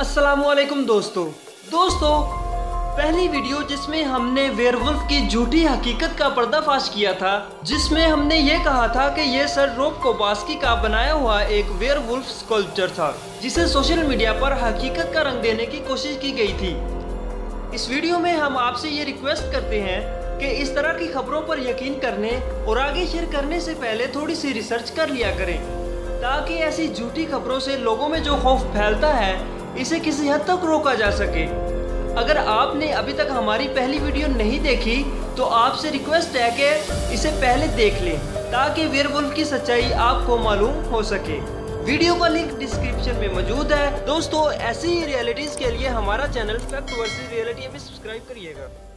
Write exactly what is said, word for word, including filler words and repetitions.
अस्सलामुअलैकुम दोस्तों दोस्तों पहली वीडियो जिसमें हमने वेयरवुल्फ की झूठी हकीकत का पर्दाफाश किया था, जिसमें हमने ये कहा था कि ये सर रॉब कोबास्की का बनाया हुआ एक वेयरवुल्फ स्कल्पचर था, जिसे सोशल मीडिया पर हकीकत का रंग देने की कोशिश की गई थी। इस वीडियो में हम आपसे ये रिक्वेस्ट करते हैं कि इस तरह की खबरों पर यकीन करने और आगे शेयर करने से पहले थोड़ी सी रिसर्च कर लिया करें, ताकि ऐसी झूठी खबरों से लोगों में जो खौफ फैलता है इसे किसी हद तक रोका जा सके। अगर आपने अभी तक हमारी पहली वीडियो नहीं देखी तो आपसे रिक्वेस्ट है कि इसे पहले देख लें, ताकि वेयरवुल्फ की सच्चाई आपको मालूम हो सके। वीडियो का लिंक डिस्क्रिप्शन में मौजूद है। दोस्तों ऐसी ही रियलिटीज के लिए हमारा चैनल फैक्ट वर्सेस रियलिटी में सब्सक्राइब करिएगा।